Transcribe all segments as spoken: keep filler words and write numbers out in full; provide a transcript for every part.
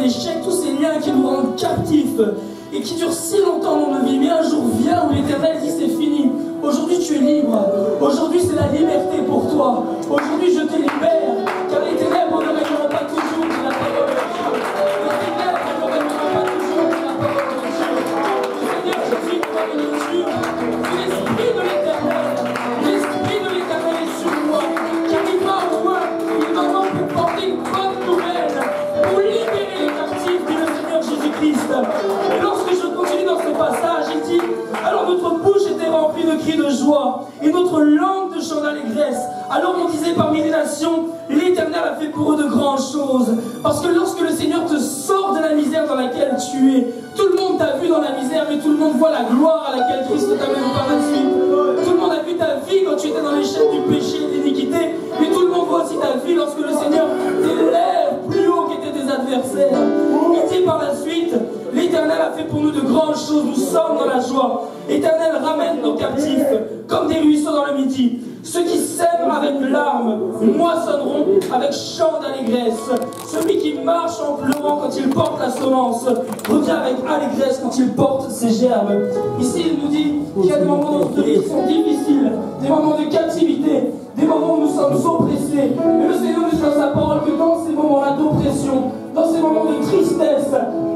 ces chaînes, tous ces liens qui nous rendent captifs et qui durent si longtemps dans nos vies. Mais un jour vient où l'Éternel dit c'est fini. Aujourd'hui tu es libre. Aujourd'hui c'est la liberté pour toi. Aujourd'hui je te libère. Car les ténèbres ne régneront pas toujours de la parole de Dieu. Les ténèbres ne régneront pas toujours de la parole de Dieu. Le Seigneur Jésus nous a donné Dieu. L'Esprit de l'Éternel. L'Esprit de l'Éternel est sur moi. Car il m'a envoyé. Il m'a envoyé pour porter une bonne nouvelle. Pour libérer les captifs de le Seigneur Jésus-Christ. Et lorsque je continue dans ce passage, il dit, alors notre bouche était remplie de cris de joie et notre langue de chants d'allégresse. Alors on disait parmi les nations, l'Éternel a fait pour eux de grandes choses. Parce que lorsque le Seigneur te sort de la misère dans laquelle tu es, tout le monde t'a vu dans la misère, mais tout le monde voit la gloire à laquelle Christ t'amène par la suite. Tout le monde a vu ta vie quand tu étais dans les chaînes du péché et de l'iniquité, mais tout le monde voit aussi ta vie lorsque le Seigneur t'élève plus haut qu'étaient tes adversaires. Il dit par la suite, l'Éternel a fait pour nous de grandes choses, nous sommes dans la joie. Éternel, ramène nos captifs comme des ruisseaux dans le midi. Ceux qui sèment avec larmes moissonneront avec chant d'allégresse. Celui qui marche en pleurant quand il porte la semence revient avec allégresse quand il porte ses gerbes. Ici, il nous dit qu'il y a des moments dans notre vie qui sont difficiles, des moments de captivité, des moments où nous sommes oppressés. Mais le Seigneur nous dit dans sa parole que dans ces moments-là d'oppression, dans ces moments de tristesse,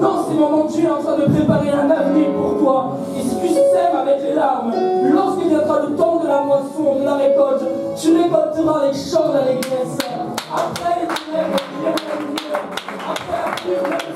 dans ces moments, Dieu est en train de préparer un avenir pour toi. Et si tu sèmes avec les larmes, lorsque viendra le temps de la moisson, de la récolte, tu récolteras avec chant d'allégresse. Après les ténèbres, après la lumière, après la lumière.